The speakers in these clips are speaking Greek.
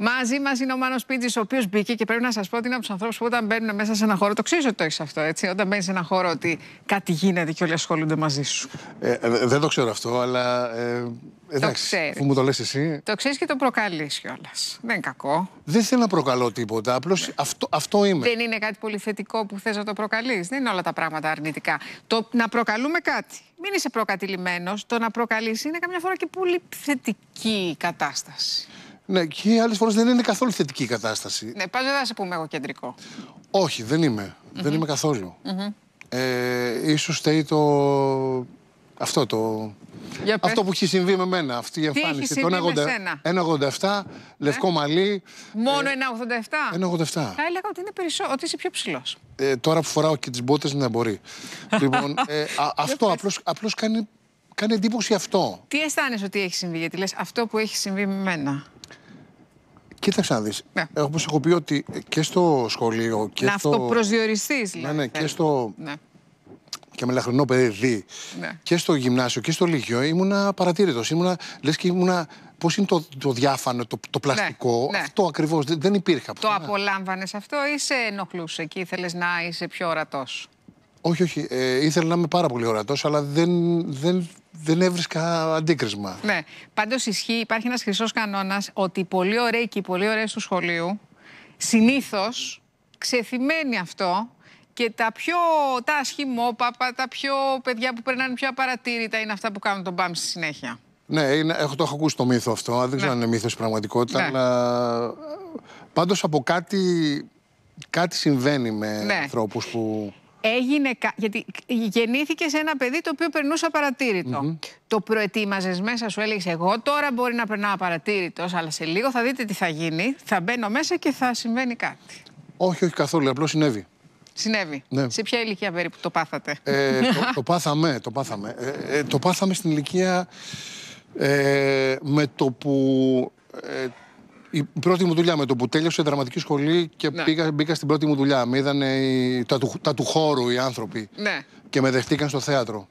Μαζί μας είναι ο Μάνος Πίντζης, ο οποίος μπήκε και πρέπει να σας πω ότι είναι από τους ανθρώπους που όταν μπαίνουν μέσα σε ένα χώρο, το ξέρεις ότι το έχεις αυτό, έτσι. Όταν μπαίνεις σε ένα χώρο, ότι κάτι γίνεται και όλοι ασχολούνται μαζί σου. Δεν το ξέρω αυτό, αλλά. Εντάξει, που μου το λες εσύ. Το ξέρεις και το προκαλείς κιόλας. Δεν είναι κακό. Δεν θέλω να προκαλώ τίποτα. Απλώς αυτό είμαι. Δεν είναι κάτι πολύ θετικό που θες να το προκαλείς. Δεν είναι όλα τα πράγματα αρνητικά. Το να προκαλούμε κάτι. Μην είσαι προκατηλημένος. Το να προκαλείς είναι καμιά φορά και πολύ θετική κατάσταση. Ναι, και άλλες φορές δεν είναι καθόλου θετική η κατάσταση. Ναι, πάντως δεν θα σε πούμε εγώ κεντρικό. Όχι, δεν είμαι. Δεν είμαι καθόλου. Ίσως στέει το. Αυτό που έχει συμβεί με μένα, αυτή η εμφάνιση. Το 1,87, λευκό μαλλί. Μόνο 1,87. 1,87. Θα έλεγα ότι, ότι είσαι πιο ψηλός. Τώρα που φοράω και τις μπότες, να μπορεί. Λοιπόν, αυτό απλώς κάνει εντύπωση αυτό. Τι αισθάνεσαι ότι έχει συμβεί, γιατί λες αυτό που έχει συμβεί με μένα. Κοίταξε να δεις. Όπως έχω πει ότι και στο σχολείο. Να αυτοπροσδιοριστείς, δηλαδή. Ναι, και στο. Και μελαχρινό παιδί, ναι. Και στο γυμνάσιο και στο λύκειο ήμουνα παρατήρητος. Λες και ήμουνα. Πώς είναι το διάφανο, το πλαστικό, ναι, αυτό ακριβώς. Δεν υπήρχε αυτό. Το απολάμβανες αυτό ή σε ενοχλούσε και ήθελες να είσαι πιο ορατός? Όχι, όχι. Ήθελα να είμαι πάρα πολύ ορατός, αλλά δεν έβρισκα αντίκρισμα. Ναι. Πάντως ισχύει, υπάρχει ένας χρυσός κανόνας ότι οι πολύ ωραίοι και οι πολύ ωραίες του σχολείου συνήθως ξεθυμμένοι αυτό. Και τα ασχημόπαπα, τα πιο παιδιά που περνάνε πιο απαρατήρητα είναι αυτά που κάνουν τον μπαμ στη συνέχεια. Ναι, το έχω ακούσει το μύθο αυτό. Δεν ξέρω αν είναι μύθος πραγματικότητα. Ναι. Αλλά πάντως από κάτι συμβαίνει με ανθρώπους που. Έγινε. Γιατί γεννήθηκε σε ένα παιδί το οποίο περνούσε απαρατήρητο. Το προετοίμαζες μέσα, σου έλεγες εγώ τώρα μπορεί να περνάω απαρατήρητος, αλλά σε λίγο θα δείτε τι θα γίνει. Θα μπαίνω μέσα και θα συμβαίνει κάτι. Όχι, όχι καθόλου. Απλώς συνέβη. Συνέβη. Ναι. Σε ποια ηλικία περίπου το πάθατε? Το πάθαμε. Το πάθαμε στην ηλικία με το που. Η πρώτη μου δουλειά, με το που τέλειωσε η δραματική σχολή και μπήκα στην πρώτη μου δουλειά. Με είδαν τα του χώρου οι άνθρωποι. Ναι. Και με δεχτήκαν στο θέατρο.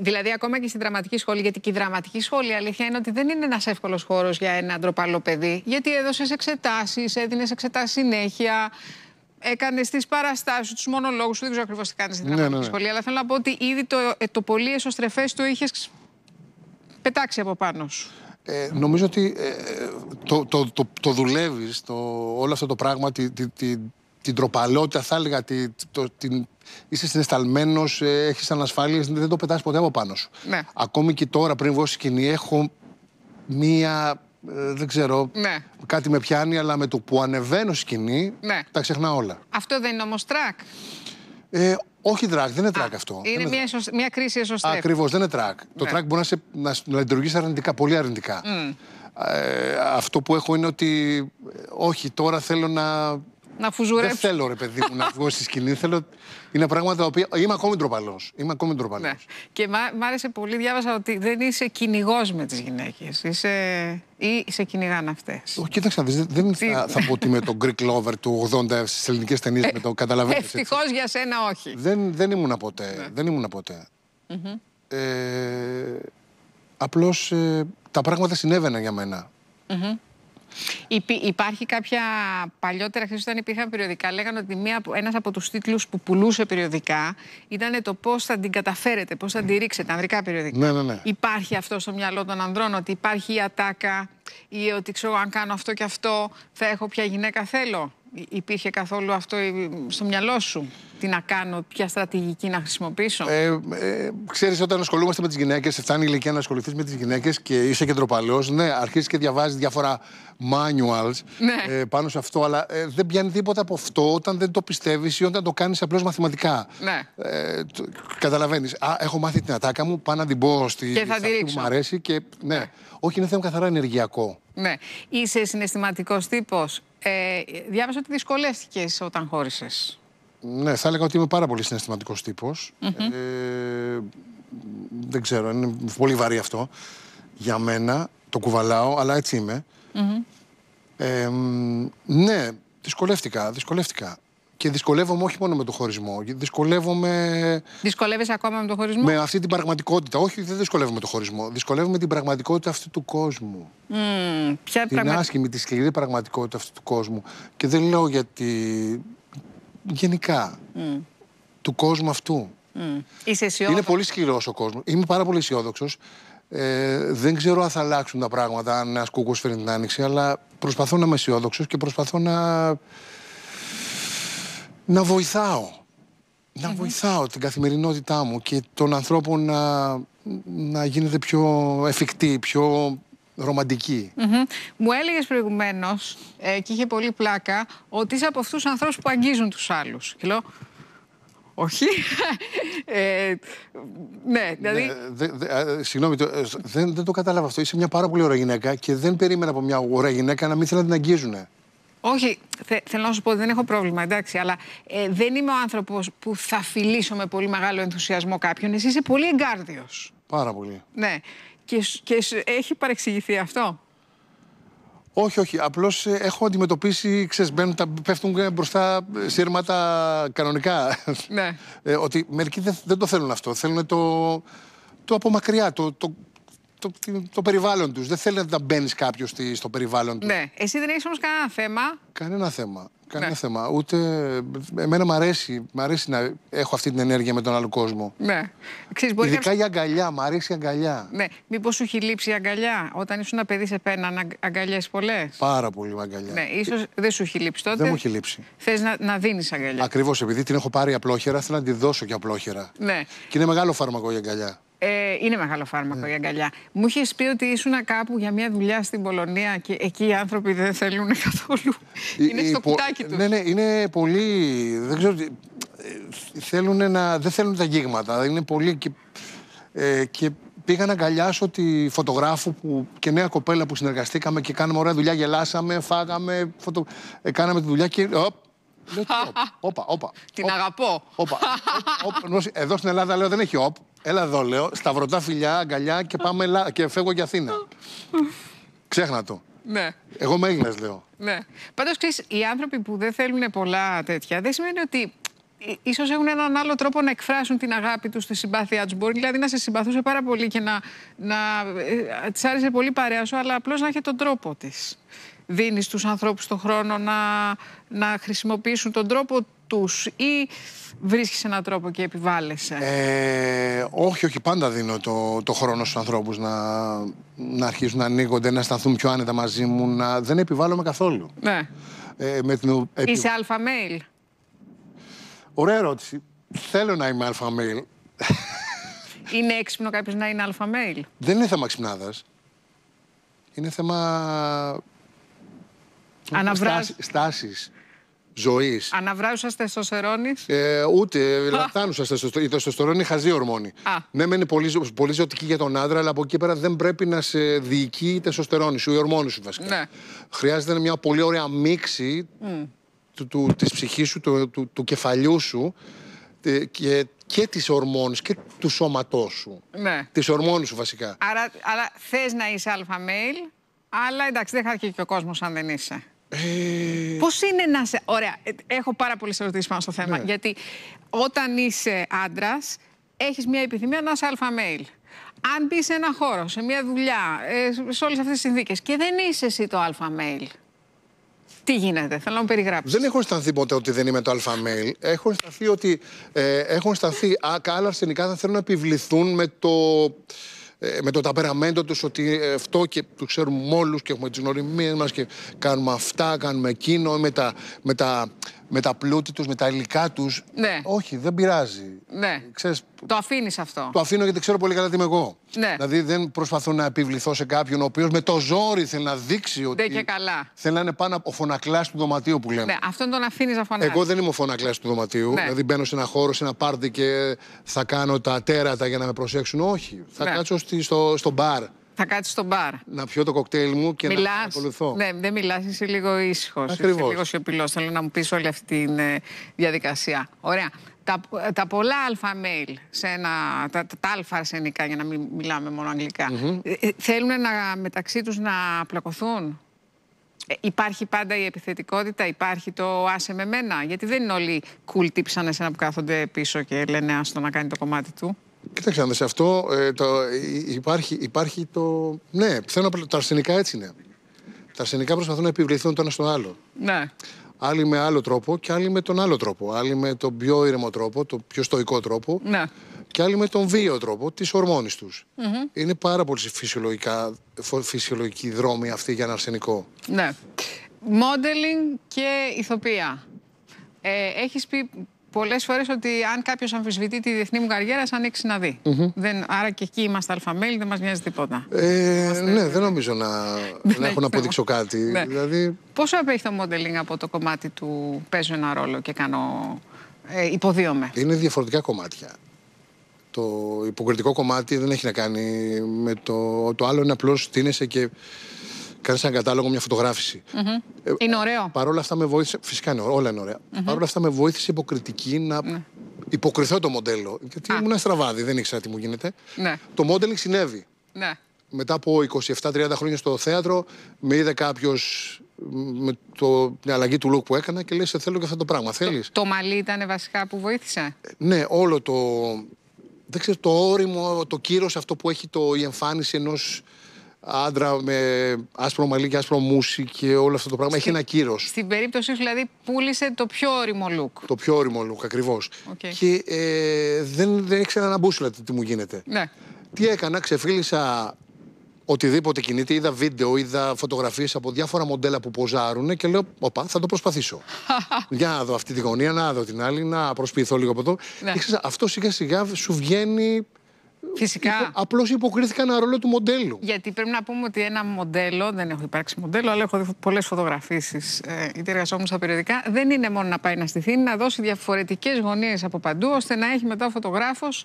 Δηλαδή, ακόμα και στην δραματική σχολή, γιατί και η δραματική σχολή, η αλήθεια είναι ότι δεν είναι ένας εύκολος χώρος για ένα ντροπαλό παιδί. Γιατί έδωσες εξετάσεις, έδινες εξετάσεις συνέχεια. Έκανε τις παραστάσεις, τους μονολόγους σου. Δεν ξέρω ακριβώς τι κάνεις στην δραματική σχολή. Αλλά θέλω να πω ότι ήδη το πολύ εσωστρεφές το είχες πετάξει από πάνω σου. Νομίζω ότι το δουλεύεις όλο αυτό το πράγμα, την ντροπαλότητα, θα έλεγα. Είσαι συναισθαλμένος, έχεις ανασφάλειες, δεν το πετάς ποτέ από πάνω σου. Ναι. Ακόμη και τώρα, πριν βγω στη σκηνή, έχω μία. Δεν ξέρω, κάτι με πιάνει, αλλά με το που ανεβαίνω σκηνή, τα ξεχνά όλα. Αυτό δεν είναι όμως τρακ? Όχι τρακ, δεν είναι τρακ αυτό. Είναι μια κρίση εσωστρέφειας. Ακριβώς, δεν είναι τρακ. Το τρακ μπορεί να λειτουργήσει αρνητικά, πολύ αρνητικά. Αυτό που έχω είναι ότι όχι, τώρα θέλω να. Να φουζουρέψω. Δεν θέλω, ρε παιδί μου, να βγω στη σκηνή. Θέλω. Είναι πράγματα τα οποία. Είμαι ακόμη ντροπαλός. Ναι. Και μ' άρεσε πολύ, διάβασα ότι δεν είσαι κυνηγός με τις γυναίκες. Ή σε κυνηγάνε αυτές. Κοίταξα, δεν θα πω ότι είμαι το Greek lover του 80 στις ελληνικές ταινίες με το καταλαβαίνεις. Ευτυχώς για σένα, όχι. Δεν ήμουνα ποτέ. Απλώς τα πράγματα συνέβαιναν για μένα. Υπάρχει κάποια παλιότερα, χθες όταν υπήρχαν περιοδικά, λέγανε ότι ένας από τους τίτλους που πουλούσε περιοδικά ήταν το πώς θα την καταφέρετε, πώς θα την ρίξετε, ανδρικά περιοδικά. Υπάρχει αυτό στο μυαλό των ανδρών, ότι υπάρχει η ατάκα ή ότι ξέρω αν κάνω αυτό και αυτό θα έχω ποια γυναίκα θέλω? Υπήρχε καθόλου αυτό στο μυαλό σου? Τι να κάνω, ποια στρατηγική να χρησιμοποιήσω? Ξέρεις, όταν ασχολούμαστε με τις γυναίκες, φτάνει η ηλικία να ασχοληθείς με τις γυναίκες και είσαι και ντροπαλός. Ναι, αρχίζεις και διαβάζεις διάφορα manuals πάνω σε αυτό, αλλά δεν πιάνει τίποτα από αυτό όταν δεν το πιστεύεις ή όταν το κάνεις απλώς μαθηματικά. Καταλαβαίνεις. Έχω μάθει την ατάκα μου, πάω να την πω στη αυτή που μου αρέσει. Και, όχι, είναι θέμα καθαρά ενεργειακό. Είσαι συναισθηματικός τύπος. Διάβασα ότι δυσκολεύτηκες όταν χώρισες. Ναι, θα έλεγα ότι είμαι πάρα πολύ συναισθηματικός τύπος. Δεν ξέρω, είναι πολύ βαρύ αυτό για μένα. Το κουβαλάω, αλλά έτσι είμαι. Ναι, δυσκολεύτηκα. Και δυσκολεύομαι όχι μόνο με το χωρισμό. Δυσκολεύομαι. Δυσκολεύεσαι ακόμα με το χωρισμό. Με αυτή την πραγματικότητα. Όχι, δεν δυσκολεύομαι με το χωρισμό. Δυσκολεύομαι την πραγματικότητα αυτού του κόσμου. Ποια πραγματικότητα. Άσχημη, τη σκληρή πραγματικότητα αυτού του κόσμου. Και δεν λέω γιατί. Γενικά. Του κόσμου αυτού. Είσαι αισιόδοξος. Είναι πολύ σκληρός ο κόσμος. Είμαι πάρα πολύ αισιόδοξος. Δεν ξέρω αν θα αλλάξουν τα πράγματα αν ένας κούκος φέρνει την άνοιξη, αλλά προσπαθώ να είμαι αισιόδοξος και προσπαθώ να βοηθάω. Να βοηθάω την καθημερινότητά μου και τον ανθρώπο να γίνεται πιο εφικτή, πιο ρομαντική. Μου έλεγες προηγουμένως, και είχε πολύ πλάκα, ότι είσαι από αυτούς τους ανθρώπους που αγγίζουν τους άλλους. Και λέω, όχι. Ναι, δηλαδή. Συγγνώμη, δεν το κατάλαβα αυτό. Είσαι μια πάρα πολύ ωραία γυναίκα και δεν περίμενα από μια ωραία γυναίκα να μην θέλει να την αγγίζουνε. Όχι, θέλω να σου πω ότι δεν έχω πρόβλημα, εντάξει, αλλά δεν είμαι ο άνθρωπος που θα φιλήσω με πολύ μεγάλο ενθουσιασμό κάποιον. Εσύ είσαι πολύ εγκάρδιος. Πάρα πολύ. Ναι. Και έχει παρεξηγηθεί αυτό. Όχι, όχι. Απλώς έχω αντιμετωπίσει, ξέρεις, πέφτουν μπροστά σύρματα κανονικά. Ναι. Ότι μερικοί δεν το θέλουν αυτό. Θέλουν το από μακριά, το περιβάλλον τους. Δεν θέλουν να μπαίνεις κάποιος στο περιβάλλον τους. Ναι. Εσύ δεν έχεις όμως κανένα θέμα. Κανένα θέμα. Κανένα θέμα. Ούτε. Εμένα μ' αρέσει να έχω αυτή την ενέργεια με τον άλλο κόσμο. Ναι. Ειδικά η αγκαλιά. Μ' αρέσει η αγκαλιά. Ναι. Μήπως σου έχει λείψει η αγκαλιά. Όταν ήσουν ένα παιδί σε πέναν, αγκαλιές πολλές. Πάρα πολύ αγκαλιά. Ναι. Ίσως δεν σου έχει λείψει τότε. Δεν μου έχει λείψει. Θες να δίνεις αγκαλιά. Ακριβώς. Επειδή την έχω πάρει απλόχερα, θέλω να τη δώσω και απλόχερα. Ναι. Και είναι μεγάλο φάρμακο η αγκαλιά. Είναι μεγάλο φάρμακο η αγκαλιά. Μου είχε πει ότι ήσουν κάπου για μια δουλειά στην Πολωνία και εκεί οι άνθρωποι δεν θέλουν καθόλου. Είναι στο κουτάκι τους. Ναι, ναι, είναι πολύ. Δεν ξέρω. Δεν θέλουν τα γίγματα. Είναι πολύ. Και πήγα να αγκαλιάσω τη φωτογράφου και νέα κοπέλα που συνεργαστήκαμε και κάναμε ωραία δουλειά. Γελάσαμε, φάγαμε, κάναμε τη δουλειά και. Όπα. Την αγαπώ. Εδώ στην Ελλάδα λέω δεν έχει όπ. Έλα εδώ, λέω, σταυρωτά φιλιά, αγκαλιά και, και φεύγω για Αθήνα. Ξέχνα το. Ναι. Εγώ με Έλληνες, λέω. Ναι. Πάντως, ξέρεις, οι άνθρωποι που δεν θέλουν πολλά τέτοια, δεν σημαίνει ότι ίσως έχουν έναν άλλο τρόπο να εκφράσουν την αγάπη τους, τη συμπάθειά τους. Μπορεί δηλαδή να σε συμπαθούσε πάρα πολύ και να της άρεσε πολύ παρέα σου, αλλά απλώς να έχει τον τρόπο της. Δίνεις τους ανθρώπους τον χρόνο να χρησιμοποιήσουν τον τρόπο τους ή βρίσκεις έναν τρόπο και επιβάλλεσαι. Όχι, πάντα δίνω το χρόνο στους ανθρώπους να αρχίσουν να ανοίγονται, να αισθανθούν πιο άνετα μαζί μου, δεν επιβάλλομαι καθόλου. Ναι. Είσαι αλφα μέιλ. Ωραία ερώτηση. Θέλω να είμαι αλφα μέιλ. Είναι έξυπνο κάποιος να είναι αλφα μέιλ? Δεν είναι θέμα ξυπνάδας. Είναι θέμα στάσης. Ζωής. Αναβράζουσας τεστοστερόνης. Ούτε λαπτάνουσας τεστοστερόνη. Η τεστοστερόνη είναι χαζή ορμόνη. Ναι, μένει πολύ ζωτική για τον άντρα, αλλά από εκεί πέρα δεν πρέπει να σε διοικεί η τεστοστερόνη σου, η ορμόνη σου βασικά. Ναι. Χρειάζεται μια πολύ ωραία μίξη της ψυχής σου, του κεφαλιού σου και της ορμόνης και του σώματός σου. Ναι. Της ορμόνης σου βασικά. Άρα θες να είσαι αλφα μέιλ, αλλά εντάξει, δεν χάρηκε και ο κόσμος αν δεν είσαι. Πώς είναι να είσαι. Ωραία, έχω πάρα πολλές ερωτήσεις πάνω στο θέμα. Ναι. Γιατί όταν είσαι άντρας, έχεις μια επιθυμία να είσαι αλφα μέιλ. Αν μπει σε ένα χώρο, σε μια δουλειά, σε όλες αυτές τις συνθήκες και δεν είσαι εσύ το αλφα μέιλ, τι γίνεται? Θέλω να μου περιγράψεις. Δεν έχω αισθανθεί ποτέ ότι δεν είμαι το αλφα μέιλ. Έχω αισθανθεί ότι. Έχω αισθανθεί άλλα αρσενικά θα θέλουν να επιβληθούν με το ταπεραμέντο τους, ότι αυτό και τους ξέρουμε όλους και έχουμε τις γνωριμίες μας και κάνουμε αυτά, κάνουμε εκείνο, με τα πλούτη τους, με τα υλικά τους. Ναι. Όχι, δεν πειράζει. Ναι. Ξέρεις, το αφήνεις αυτό. Το αφήνω γιατί ξέρω πολύ καλά τι είμαι εγώ. Ναι. Δηλαδή δεν προσπαθώ να επιβληθώ σε κάποιον ο οποίος με το ζόρι θέλει να δείξει ότι. Ναι, και καλά. Θέλει να είναι πάνω ο φωνακλάς του δωματίου που λέμε. Ναι, αυτόν τον αφήνεις να φωνάζει. Εγώ δεν είμαι ο φωνακλάς του δωματίου. Ναι. Δηλαδή μπαίνω σε ένα χώρο, σε ένα πάρτι και θα κάνω τα τέρατα για να με προσέξουν. Όχι. Θα κάτσω στο μπαρ. Θα κάτσεις στο μπαρ. Να πιω το κοκτέιλ μου και να ακολουθώ. Ναι, δεν μιλάς, είσαι λίγο ήσυχος. Ακριβώς. Είσαι λίγο σιωπηλός. Θέλω να μου πεις όλη αυτή τη διαδικασία. Ωραία. Τα πολλά αλφα μέιλ, τα αλφα αρσενικά, για να μην μιλάμε μόνο αγγλικά, θέλουν μεταξύ τους να πλακωθούν. Υπάρχει πάντα η επιθετικότητα, υπάρχει το άσε με μένα, γιατί δεν είναι όλοι κούλτοι σαν εσένα που κάθονται πίσω και λένε άστο να κάνει το κομμάτι του. Κοίταξε να δεις, αυτό υπάρχει το... Ναι, τα αρσενικά έτσι είναι. Τα αρσενικά προσπαθούν να επιβληθούν το ένα στο άλλο. Ναι. Άλλοι με άλλο τρόπο και άλλοι με τον άλλο τρόπο. Άλλοι με τον πιο ήρεμο τρόπο, τον πιο στοικό τρόπο. Ναι. Και άλλοι με τον βίαιο τρόπο, τις ορμόνες τους. Mm-hmm. Είναι πάρα πολύ φυσιολογική δρόμη αυτή για ένα αρσενικό. Ναι. Μόντελινγκ και ηθοποιία. Έχεις πει πολλές φορές ότι αν κάποιος αμφισβητεί τη διεθνή μου καριέρα, ας ανοίξει να δει. Mm-hmm. Άρα και εκεί είμαστε αλφαμέλη, δεν μας νοιάζει τίποτα. Ναι, δεν νομίζω να έχω να αποδείξω κάτι. Ναι. Δηλαδή... Πόσο απέχει το μόντελινγκ από το κομμάτι του παίζω ένα ρόλο και κάνω υποδίωμαι? Είναι διαφορετικά κομμάτια. Το υποκριτικό κομμάτι δεν έχει να κάνει με το άλλο, είναι απλώς τίνεσαι και κάνεις έναν κατάλογο, μια φωτογράφηση. Mm-hmm. Είναι ωραίο. Παρ' όλα αυτά με βοήθησε. Φυσικά είναι, όλα είναι ωραία. Mm-hmm. Παρ' όλα αυτά με βοήθησε υποκριτική να υποκριθώ το μοντέλο. Γιατί ήμουν στραβάδι, δεν ήξερα τι μου γίνεται. Ναι. Το μόντελινγκ συνέβη. Ναι. Μετά από 27-30 χρόνια στο θέατρο, με είδε κάποιος με την αλλαγή του look που έκανα και λέει: σε θέλω και αυτό το πράγμα. Θέλεις. Το μαλλί ήταν βασικά που βοήθησε. Ναι, όλο το. Δεν ξέρω, το όριμο, το κύρος αυτό που έχει η εμφάνιση ενός άντρα με άσπρο μαλλί και άσπρο μουσι και όλο αυτό το πράγμα. Έχει ένα κύρος. Στην περίπτωση δηλαδή πούλησε το πιο όριμο look. Το πιο όριμο look, ακριβώς. Okay. Και δεν ήξερα να μπούσουλα τι μου γίνεται. Ναι. Τι έκανα, ξεφύλισα οτιδήποτε κινείται, είδα βίντεο, είδα φωτογραφίες από διάφορα μοντέλα που ποζάρουν και λέω: οπα, θα το προσπαθήσω. Για να δω αυτή τη γωνία, να δω την άλλη, να προσποιηθώ λίγο από εδώ. Ναι. Ξέρεις, αυτό σιγά σιγά σου βγαίνει. Φυσικά. Απλώς υποκρίθηκα ένα ρόλο του μοντέλου. Γιατί πρέπει να πούμε ότι ένα μοντέλο, δεν έχω υπάρξει μοντέλο, αλλά έχω δει πολλές φωτογραφίσεις, είτε εργαζόμουν στα περιοδικά, δεν είναι μόνο να πάει να στηθεί, είναι να δώσει διαφορετικές γωνίες από παντού, ώστε να έχει μετά ο φωτογράφος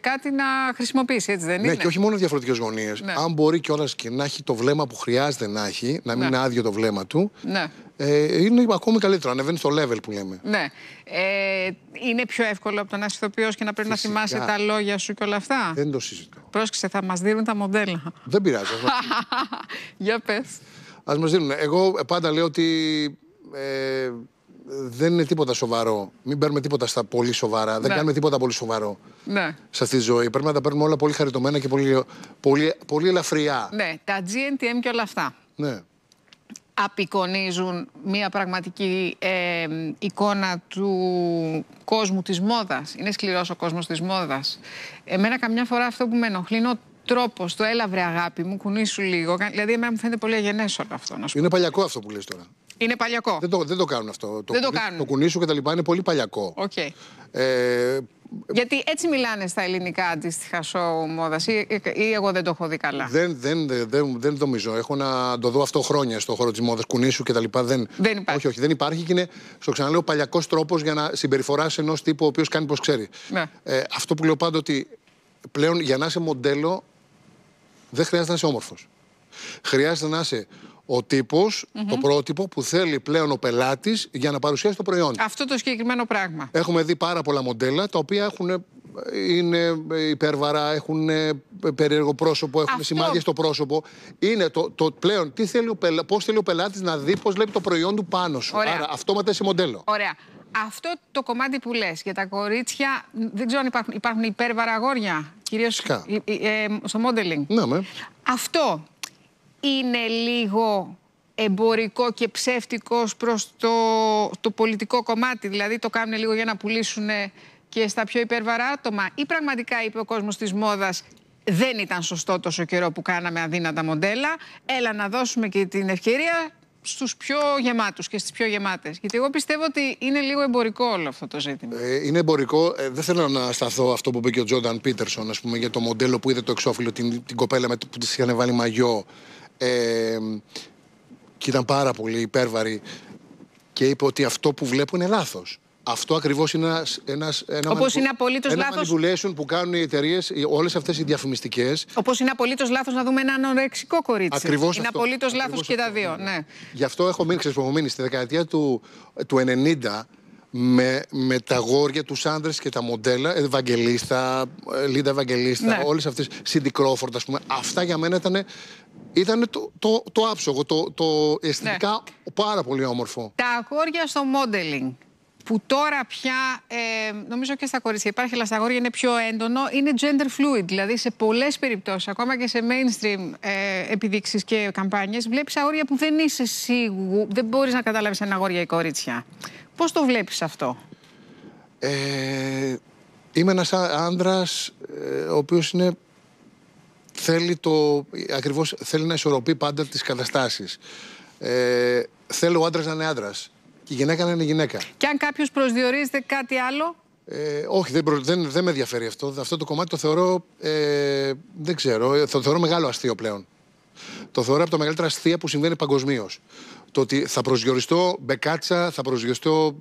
κάτι να χρησιμοποιήσει, έτσι δεν είναι? Ναι, και όχι μόνο διαφορετικές γωνίες. Ναι. Αν μπορεί κιόλας και να έχει το βλέμμα που χρειάζεται να έχει, να μην είναι άδειο το βλέμμα του. Ναι. Είναι ακόμη καλύτερο, ανεβαίνει στο level που λέμε. Ναι. Είναι πιο εύκολο από το να είσαι ηθοποιός και να πρέπει να θυμάσαι τα λόγια σου και όλα αυτά. Δεν το συζητώ. Πρόσεξε, θα μας δίνουν τα μοντέλα. Δεν πειράζει. Για πες. Ας μας δίνουν. Εγώ πάντα λέω ότι δεν είναι τίποτα σοβαρό. Μην παίρνουμε τίποτα στα πολύ σοβαρά. Δεν κάνουμε τίποτα πολύ σοβαρό σε αυτή τη ζωή. Πρέπει να τα παίρνουμε όλα πολύ χαριτωμένα και πολύ ελαφριά. Ναι, τα GNTM και όλα αυτά. Ναι. Απεικονίζουν μια πραγματική εικόνα του κόσμου της μόδας. Είναι σκληρός ο κόσμος της μόδας. Εμένα καμιά φορά αυτό που με ενοχλεί είναι ο τρόπος, το έλαβε αγάπη μου, κουνήσου λίγο. Δηλαδή εμένα μου φαίνεται πολύ αγενές όλο αυτό. Είναι παλιακό αυτό που λες τώρα. Είναι παλιακό. Δεν το κάνουν αυτό. Το κουνήσου και τα λοιπά είναι πολύ παλιακό. Okay. Γιατί έτσι μιλάνε στα ελληνικά αντίστοιχα σοου μόδας ή εγώ δεν το έχω δει καλά? Δεν νομίζω. Έχω να το δω αυτό χρόνια στον χώρο της μόδας. Κουνήσου και τα λοιπά. Δεν υπάρχει. Όχι, δεν υπάρχει και είναι, στο ξαναλέω, παλιακός τρόπος για να συμπεριφοράς ενός τύπου ο οποίος κάνει πως ξέρει. Ναι. Αυτό που λέω πάντα ότι πλέον για να είσαι μοντέλο δεν χρειάζεται να είσαι όμορφος. Χρειάζεται να είσαι ο τύπος, το πρότυπο που θέλει πλέον ο πελάτης για να παρουσιάσει το προϊόν. Αυτό το συγκεκριμένο πράγμα. Έχουμε δει πάρα πολλά μοντέλα τα οποία είναι υπέρβαρα, έχουν περίεργο πρόσωπο, έχουν σημάδια στο πρόσωπο. Είναι το πλέον πώς θέλει ο πελάτης να δει, πώς βλέπει το προϊόν του πάνω σου. Ωραία. Άρα αυτόματα είσαι μοντέλο. Ωραία. Αυτό το κομμάτι που λες για τα κορίτσια, δεν ξέρω αν υπάρχουν υπέρβαρα αγόρια, κυρίως στο μόντελινγκ. Ναι, με. Αυτό είναι λίγο εμπορικό και ψεύτικος προς το πολιτικό κομμάτι? Δηλαδή το κάνουν λίγο για να πουλήσουν και στα πιο υπέρβαρα άτομα? Ή πραγματικά είπε ο κόσμος της μόδας δεν ήταν σωστό τόσο καιρό που κάναμε αδύνατα μοντέλα, έλα να δώσουμε και την ευκαιρία στους πιο γεμάτους και στις πιο γεμάτες? Γιατί εγώ πιστεύω ότι είναι λίγο εμπορικό όλο αυτό το ζήτημα. Είναι εμπορικό. Δεν θέλω να σταθώ αυτό που είπε και ο Τζόνταν Πίτερσον, ας πούμε, για το μοντέλο που είδε το εξώφυλλο, την κοπέλα που της είχαν βάλει μαγιό. Και ήταν πάρα πολύ υπέρβαρη και είπε ότι αυτό που βλέπω είναι λάθος. Αυτό ακριβώς είναι είναι απολύτως λάθος. Ένα manipulation που κάνουν οι εταιρείες, όλες αυτές οι διαφημιστικές. Όπως είναι απολύτως λάθος να δούμε ένα ανορεξικό κορίτσι. Ακριβώς. Είναι απολύτως λάθος και τα δύο. Ναι. Γι' αυτό έχω μείνει στη δεκαετία του 90 με τα γόρια, τους άντρες και τα μοντέλα. Λίντα Ευαγγελίστα, όλες αυτές. Σιντι Κρόφορντ, ας πούμε. Αυτά για μένα ήταν ήταν το άψογο, το αισθητικά πάρα πολύ όμορφο. Τα αγόρια στο μόντελινγκ, που τώρα πια, νομίζω και στα κορίτσια υπάρχει, αλλά στα αγόρια είναι πιο έντονο, είναι gender fluid. Δηλαδή σε πολλές περιπτώσεις, ακόμα και σε mainstream επιδείξεις και καμπάνιες, βλέπεις αγόρια που δεν είσαι σίγουρη, δεν μπορείς να καταλάβεις αν αγόρια ή κορίτσια. Πώς το βλέπεις αυτό? Είμαι ένας άνδρας ο οποίος είναι... Ακριβώς θέλει να ισορροπεί πάντα τις καταστάσεις. Θέλω ο άντρας να είναι άντρας και η γυναίκα να είναι γυναίκα. Και αν κάποιος προσδιορίζεται κάτι άλλο? Όχι, δεν με ενδιαφέρει αυτό. Αυτό το κομμάτι το θεωρώ, δεν ξέρω, το θεωρώ μεγάλο αστείο πλέον. Το θεωρώ από τα μεγαλύτερα αστεία που συμβαίνει παγκοσμίως. Το ότι θα προσδιοριστώ μπεκάτσα, θα προσδιοριστώ...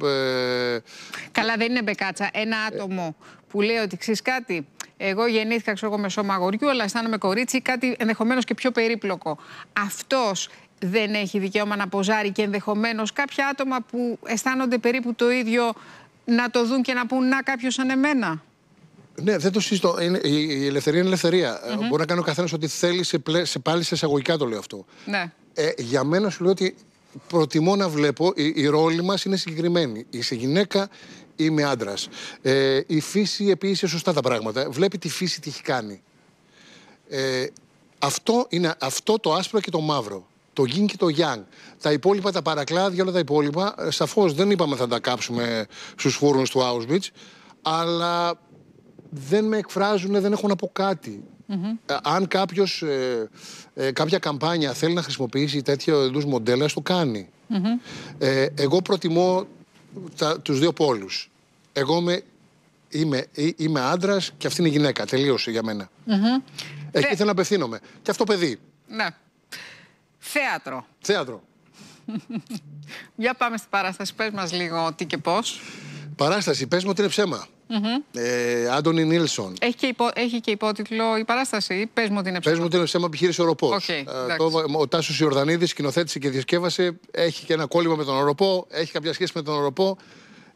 Καλά, δεν είναι μπεκάτσα. Ένα άτομο που λέει ότι ξέρεις κάτι, εγώ γεννήθηκα ξέρω, με σώμα αγοριού, αλλά αισθάνομαι κορίτσι, κάτι ενδεχομένως και πιο περίπλοκο. Αυτός δεν έχει δικαίωμα να ποζάρει και ενδεχομένως κάποια άτομα που αισθάνονται περίπου το ίδιο να το δουν και να πούν «Να, κάποιος σαν εμένα». Ναι, δεν το συζητώ. Η ελευθερία είναι ελευθερία. Μπορεί να κάνει ο καθένας ό,τι θέλει, πάλι σε εισαγωγικά το λέω αυτό. Ναι. Για μένα σου λέω ότι προτιμώ να βλέπω, οι ρόλοι μας είναι συγκεκριμένοι. Είσαι γυναίκα, είμαι άντρας. Η φύση επίσης σωστά τα πράγματα. Βλέπει τη φύση τι έχει κάνει. Αυτό είναι αυτό το άσπρο και το μαύρο. Το γκιν και το γιάν. Τα υπόλοιπα, τα παρακλάδια, όλα τα υπόλοιπα. Σαφώς δεν είπαμε θα τα κάψουμε στους φούρνους του Auschwitz, αλλά... δεν με εκφράζουν, δεν έχω να πω κάτι. Αν κάποιος, κάποια καμπάνια θέλει να χρησιμοποιήσει τέτοιο είδους μοντέλα, το κάνει. Εγώ προτιμώ τους δύο πόλους. Εγώ είμαι άντρας και αυτή είναι η γυναίκα. Τελείωσε για μένα. Εκεί θέλω να απευθύνομαι. Και αυτό παιδί. Ναι. Θέατρο. Θέατρο. Για πάμε στην παράσταση. Πες μας λίγο τι και πώς. Παράσταση. Πες μου ότι είναι ψέμα. Άντωνι Νίλσον. Έχει και υπότιτλο η παράσταση. Πες μου ότι είναι ψέμα. Πες μου ότι είναι ψέμα, επιχείρηση Ωρωπός. Ο Τάσος Ιορδανίδης σκηνοθέτησε και διασκεύασε. Έχει και ένα κόλλημα με τον Ωρωπό. Έχει κάποια σχέση με τον Ωρωπό.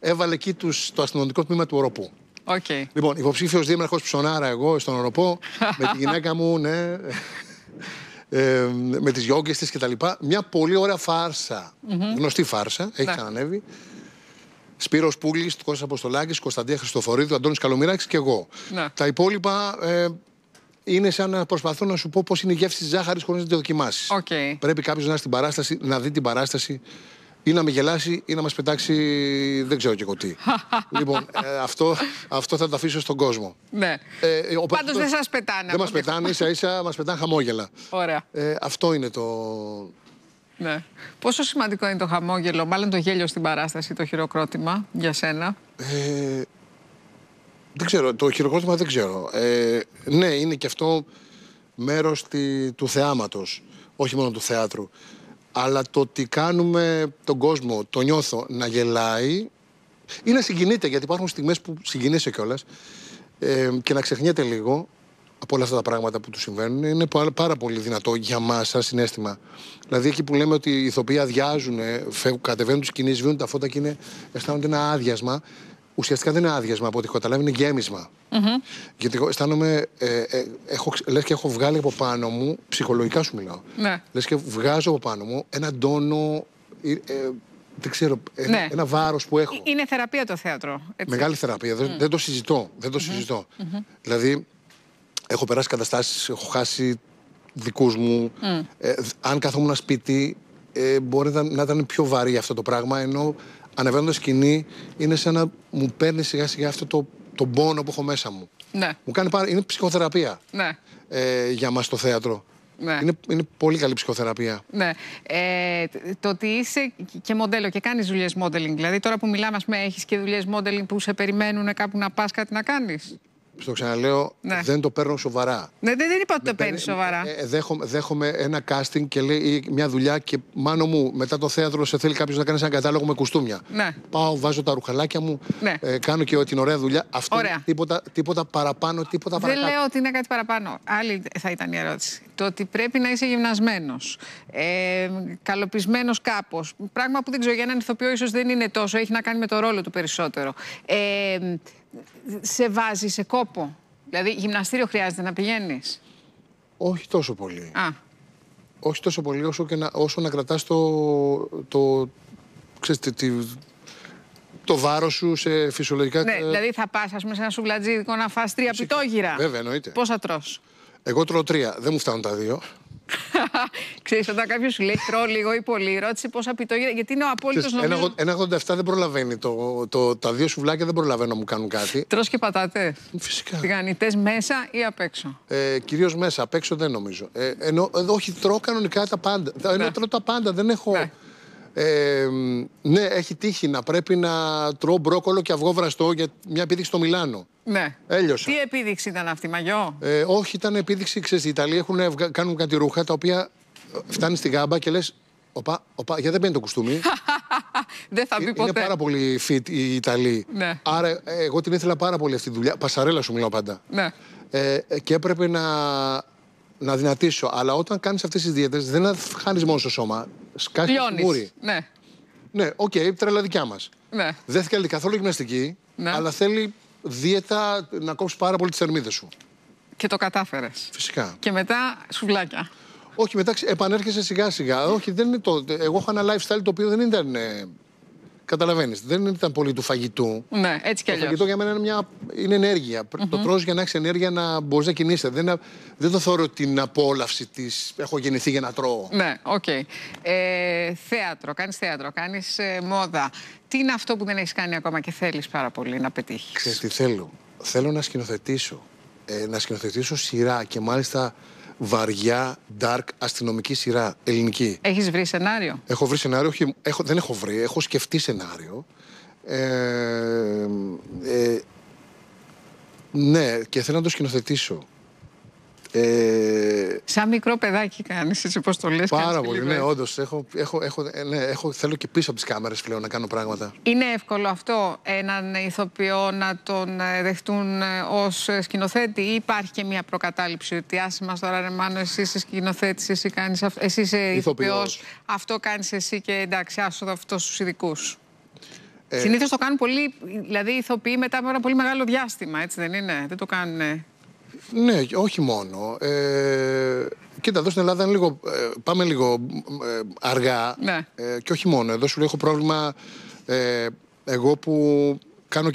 Έβαλε εκεί το αστυνομικό τμήμα του Ωρωπού. Λοιπόν, υποψήφιος δήμαρχος Ψωνάρα, εγώ στον Ωρωπό, με τη γυναίκα μου, ναι. Με τις γιόγκες της κτλ. Μια πολύ ωραία φάρσα. Γνωστή φάρσα. Έχει ξανανέβει. Σπύρος Πούλης, Κώστας Αποστολάκης, Κωνσταντία Χρυστοφορίδου, Αντώνης Καλομυράξης και εγώ. Να. Τα υπόλοιπα είναι σαν να προσπαθώ να σου πω πώς είναι η γεύση της ζάχαρης χωρίς να τη δοκιμάσεις. Πρέπει κάποιος να είναι στην παράσταση, να δει την παράσταση ή να με γελάσει ή να μας πετάξει δεν ξέρω και εγώ τι. Λοιπόν, αυτό θα το αφήσω στον κόσμο. Ναι. Πάντως δεν σας πετάνε. Δεν μας πετάνε, ίσα-ίσα μας πετάνε χαμόγελα. Ωραία. Αυτό είναι το... Ναι. Πόσο σημαντικό είναι το χαμόγελο, μάλλον το γέλιο στην παράσταση, το χειροκρότημα για σένα? Δεν ξέρω, το χειροκρότημα δεν ξέρω. Ναι, είναι και αυτό μέρος του θεάματος, όχι μόνο του θεάτρου. Αλλά το ότι κάνουμε τον κόσμο, το νιώθω, να γελάει ή να συγκινείται, γιατί υπάρχουν στιγμές που συγκινείσαι κιόλας και να ξεχνιέται λίγο από όλα αυτά τα πράγματα που του συμβαίνουν, είναι πάρα πολύ δυνατό για μας σαν συναίσθημα. Δηλαδή, εκεί που λέμε ότι οι ηθοποιοί αδειάζουν, κατεβαίνουν τους σκηνής, βγαίνουν τα φώτα και αισθάνονται ένα άδειασμα. Ουσιαστικά δεν είναι άδειασμα από ό,τι έχω καταλάβει, είναι γέμισμα. Γιατί εγώ αισθάνομαι, λες και έχω βγάλει από πάνω μου, ψυχολογικά σου μιλάω. Λες και βγάζω από πάνω μου ένα τόνο. Δεν ξέρω, ένα βάρος που έχω. Είναι θεραπεία το θέατρο. Έτσι. Μεγάλη θεραπεία. Δεν το συζητώ. Δηλαδή. Έχω περάσει καταστάσεις, έχω χάσει δικούς μου. Αν καθόμουν σπίτι, μπορεί να ήταν πιο βαρύ αυτό το πράγμα, ενώ ανεβαίνοντας σκηνή είναι σαν να μου παίρνει σιγά σιγά αυτό το πόνο που έχω μέσα μου. Μου κάνει είναι ψυχοθεραπεία για μας το θέατρο. Είναι πολύ καλή ψυχοθεραπεία. Το ότι είσαι και μοντέλο και κάνεις δουλειές μόντελινγκ, δηλαδή τώρα που μιλάμε, έχεις και δουλειές μόντελινγκ που σε περιμένουν κάπου να πας κάτι να κάνεις. Στο ξαναλέω, δεν το παίρνω σοβαρά. Δεν είπα ότι το παίρνεις σοβαρά. Δέχομαι ένα casting και λέει μια δουλειά και Μάνο μου, μετά το θέατρο σε θέλει κάποιος να κάνεις ένα κατάλογο με κουστούμια. Πάω, βάζω τα ρουχαλάκια μου, κάνω και την ωραία δουλειά. Αυτό είναι τίποτα παραπάνω, τίποτα παρακάτω. Δεν λέω ότι είναι κάτι παραπάνω. Άλλη θα ήταν η ερώτηση. Το ότι πρέπει να είσαι γυμνασμένος, καλοπισμένος κάπως. Πράγμα που δεν ξέρω για έναν ηθοποιό ίσως δεν είναι τόσο, έχει να κάνει με το ρόλο του περισσότερο. Σε βάζει σε κόπο? Δηλαδή γυμναστήριο χρειάζεται να πηγαίνεις? Όχι τόσο πολύ. όχι τόσο πολύ όσο, και να, όσο να κρατάς το βάρος σου σε φυσιολογικά... Ναι, δηλαδή θα πας, ας πούμε, σε ένα σουβλατζίδικο να φας 3 πιτόγυρα. Βέβαια, εννοείται. Πόσα τρως? Εγώ τρώω 3. Δεν μου φτάνουν τα 2. Ξέρεις, όταν κάποιος σου λέει τρώω λίγο ή πολύ, ρώτησε πόσα πιτόγυρα, γιατί είναι ο απόλυτος νομίζω. Ένα 87 δεν προλαβαίνει. Τα 2 σουβλάκια δεν προλαβαίνω να μου κάνουν κάτι. Τρως και πατάτες? Φυσικά. Τηγανιτές μέσα ή απ' έξω? Κυρίως μέσα, απ' έξω δεν νομίζω. Όχι, τρώω κανονικά τα πάντα. Τρώω τα πάντα, δεν έχω. Ναι. Ναι, έχει τύχει να πρέπει να τρώω μπρόκολο και αυγό βραστό για μια επίδειξη στο Μιλάνο. Ναι. Έλειωσα. Τι επίδειξη ήταν αυτή, μαγιό? Όχι, ήταν επίδειξη. Ξέρεις, οι Ιταλοί κάνουν κάτι ρούχα τα οποία φτάνει στη γάμπα και λες, οπα, γιατί δεν μπαίνει το κουστούμι. Δεν θα πει ποτέ. Είναι πάρα πολύ fit οι Ιταλοί. Ναι. Άρα, εγώ την ήθελα πάρα πολύ αυτή τη δουλειά. Πασαρέλα σου μιλάω πάντα. Ναι. Και έπρεπε να δυνατήσω. Αλλά όταν κάνεις αυτές τις δίαιτες, δεν χάνεις μόνο στο σώμα. Σκάσεις το μούρι. Ναι. Ναι, οκ, τρέλα δικιά μας. Ναι. Δεν θέλει καθόλου γυμναστική, ναι, αλλά θέλει δίαιτα να κόψεις πάρα πολύ τις θερμίδες σου. Και το κατάφερες. Φυσικά. Και μετά σουβλάκια. Όχι, μετά επανέρχεσαι σιγά-σιγά. Όχι, δεν είναι το. Εγώ έχω ένα lifestyle το οποίο δεν ήταν. Καταλαβαίνεις, δεν ήταν πολύ του φαγητού. Ναι, έτσι κι αλλιώς. Το φαγητό για μένα είναι, είναι ενέργεια. Mm-hmm. Το τρως για να έχεις ενέργεια να μπορείς να κινείσαι. Δεν το θεωρώ την απόλαυση της. Έχω γεννηθεί για να τρώω. Ναι, οκ. Θέατρο, κάνεις θέατρο, κάνεις μόδα. Τι είναι αυτό που δεν έχεις κάνει ακόμα και θέλεις πάρα πολύ να πετύχεις? Ξέρεις τι θέλω. Θέλω να σκηνοθετήσω. Να σκηνοθετήσω σειρά και μάλιστα βαριά, dark, αστυνομική σειρά, ελληνική. Έχεις βρει σενάριο? Έχω βρει σενάριο, όχι, δεν έχω βρει, έχω σκεφτεί σενάριο. Ναι, και θέλω να το σκηνοθετήσω. Σαν μικρό παιδάκι κάνεις, έτσι πώς το λες. Πάρα πολύ, ναι, όντως. Θέλω και πίσω από τις κάμερες πλέον να κάνω πράγματα. Είναι εύκολο αυτό, έναν ηθοποιό να τον δεχτούν ως σκηνοθέτη, ή υπάρχει και μια προκατάληψη ότι άσε μας τώρα, ρε Μάνο, εσύ είσαι σκηνοθέτης, εσύ κάνεις αυτό, εσύ είσαι ηθοποιός, αυτό κάνεις εσύ και εντάξει, άσοδο αυτό στους ειδικούς. Συνήθως το κάνουν πολύ, δηλαδή οι ηθοποιοί μετά από ένα πολύ μεγάλο διάστημα, έτσι δεν είναι? Δεν το κάνουν. Ναι, όχι μόνο. Κοίτα, εδώ στην Ελλάδα είναι λίγο, πάμε λίγο αργά. Ναι. Και όχι μόνο. Εδώ σου λέω, έχω πρόβλημα εγώ που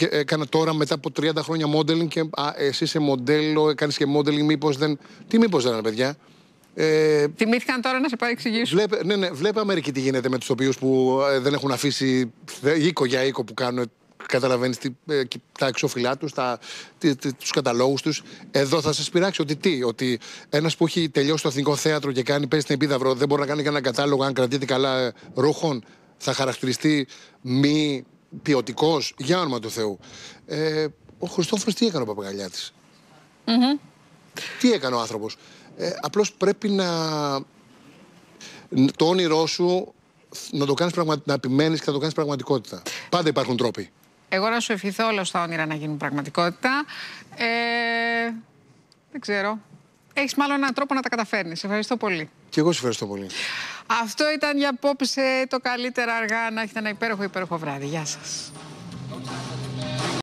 έκανα τώρα μετά από 30 χρόνια modeling και εσύ είσαι μοντέλο, κάνεις και modeling, μήπως δεν... Τι μήπως δεν είναι, παιδιά? Τιμήθηκαν τώρα να σε παρεξηγήσουν. Βλέπε Αμερική τι γίνεται με τους οποίους που δεν έχουν αφήσει οίκο για οίκο που κάνουν. Καταλαβαίνεις τα εξώφυλλά τους, τους καταλόγους τους. Εδώ θα σας πειράξει ότι τι, ότι ένας που έχει τελειώσει το Εθνικό Θέατρο και παίζει στην Επίδαυρο, δεν μπορεί να κάνει κανένα κατάλογο αν κρατείται καλά ρούχων, θα χαρακτηριστεί μη ποιοτικός, για όνομα του Θεού. Ο Χριστόφορος τι έκανε ο παπαγαλιά της? Mm-hmm. Τι έκανε ο άνθρωπος? Απλώς πρέπει να... το όνειρό σου να το κάνεις να επιμένεις και να το κάνεις πραγματικότητα. Πάντα υπάρχουν τρόποι. Εγώ να σου ευχηθώ όλα στα όνειρα να γίνουν πραγματικότητα. Δεν ξέρω. Έχεις μάλλον έναν τρόπο να τα καταφέρνεις. Ευχαριστώ πολύ. Και εγώ σε ευχαριστώ πολύ. Αυτό ήταν για απόψε το Καλύτερα Αργά. Να έχετε ένα υπέροχο βράδυ. Γεια σας.